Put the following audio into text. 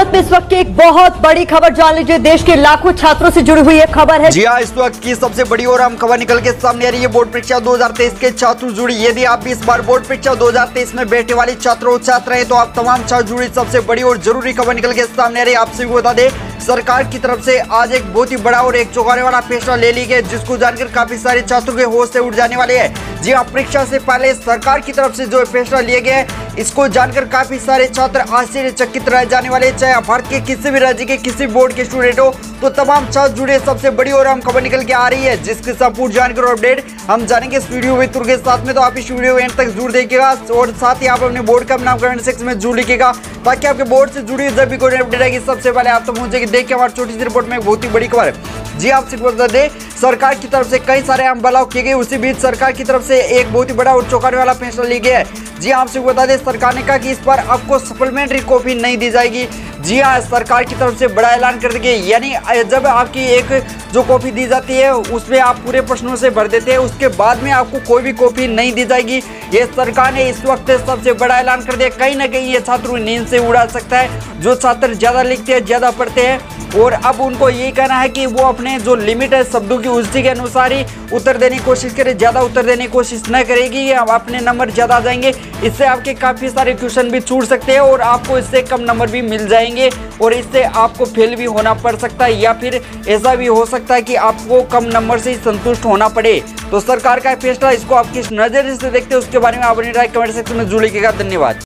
भारत में इस वक्त की एक बहुत बड़ी खबर जान लीजिए, देश के लाखों छात्रों से जुड़ी हुई एक खबर है। जी हां, इस वक्त की सबसे बड़ी और अहम खबर निकल के सामने आ रही है। बोर्ड परीक्षा 2023 के छात्र जुड़ी। यदि आप इस बार बोर्ड परीक्षा 2023 में बैठने वाले छात्रों छात्र हैं तो आप तमाम छात्र जुड़ी सबसे बड़ी और जरूरी खबर निकल के सामने आ रही है। आप सभी को बता दें, सरकार की तरफ से आज एक बहुत ही बड़ा और एक चौंकाने वाला फैसला ले लिया गया, जिसको जानकर काफी सारे छात्रों के होश से उड़ जाने वाले हैं। जी हां, परीक्षा से पहले सरकार की तरफ से जो फैसला लिया गया है, इसको जानकर काफी सारे छात्र आश्चर्यचकित रह जाने वाले। चाहे भारत के किसी भी राज्य के किसी बोर्ड के स्टूडेंट हो, तो तमाम छात्र जुड़े सबसे बड़ी और अहम खबर निकल के आ रही है, जिसके संपूर्ण जानकारी और अपडेट हम जानेंगे इस वीडियो में तुर्के साथ में। तो आप इस वीडियो एंड तक जरूर देखिएगा और साथ ही आप अपने बोर्ड का नाम कमेंट सेक्शन में जरूर लिखिएगा, ताकि आपके बोर्ड से जुड़ी जब भी कोई अपडेट आएगी सबसे पहले आप तक पहुंचेगी। देखिए हमारी छोटी सी रिपोर्ट में बहुत ही बड़ी खबर। जी आपसे बता दें, सरकार की तरफ से कई सारे अहम बदलाव किए गए। उसी बीच सरकार की तरफ से एक बहुत ही बड़ा और चौंकाने वाला फैसला लिया गया है। जी आपसे बता दें, सरकार ने कहा कि इस पर आपको सप्लीमेंट्री कॉपी नहीं दी जाएगी। जी हाँ, सरकार की तरफ से बड़ा ऐलान कर देंगे, यानी जब आपकी एक जो कॉपी दी जाती है उसमें आप पूरे प्रश्नों से भर देते हैं, उसके बाद में आपको कोई भी कॉपी नहीं दी जाएगी। ये सरकार ने इस वक्त सबसे बड़ा ऐलान कर दिया। कहीं ना कहीं ये छात्रों की नींद से उड़ा सकता है। जो छात्र ज़्यादा लिखते हैं, ज़्यादा पढ़ते हैं, और अब उनको यही कहना है कि वो अपने जो लिमिट है शब्दों की, उसी के अनुसार ही उत्तर देने की कोशिश करें। ज़्यादा उत्तर देने की कोशिश न करेगी, आप अपने नंबर ज़्यादा आ जाएंगे। इससे आपके काफ़ी सारे क्वेश्चन भी छूट सकते हैं और आपको इससे कम नंबर भी मिल जाएंगे, और इससे आपको फेल भी होना पड़ सकता है, या फिर ऐसा भी हो सकता है कि आपको कम नंबर से ही संतुष्ट होना पड़े। तो सरकार का फैसला, इसको आप किस नज़र से देखते हैं उसके बारे में आप अपनी राय कमेंट सेक्शन में जरूर लिखिएगा। धन्यवाद।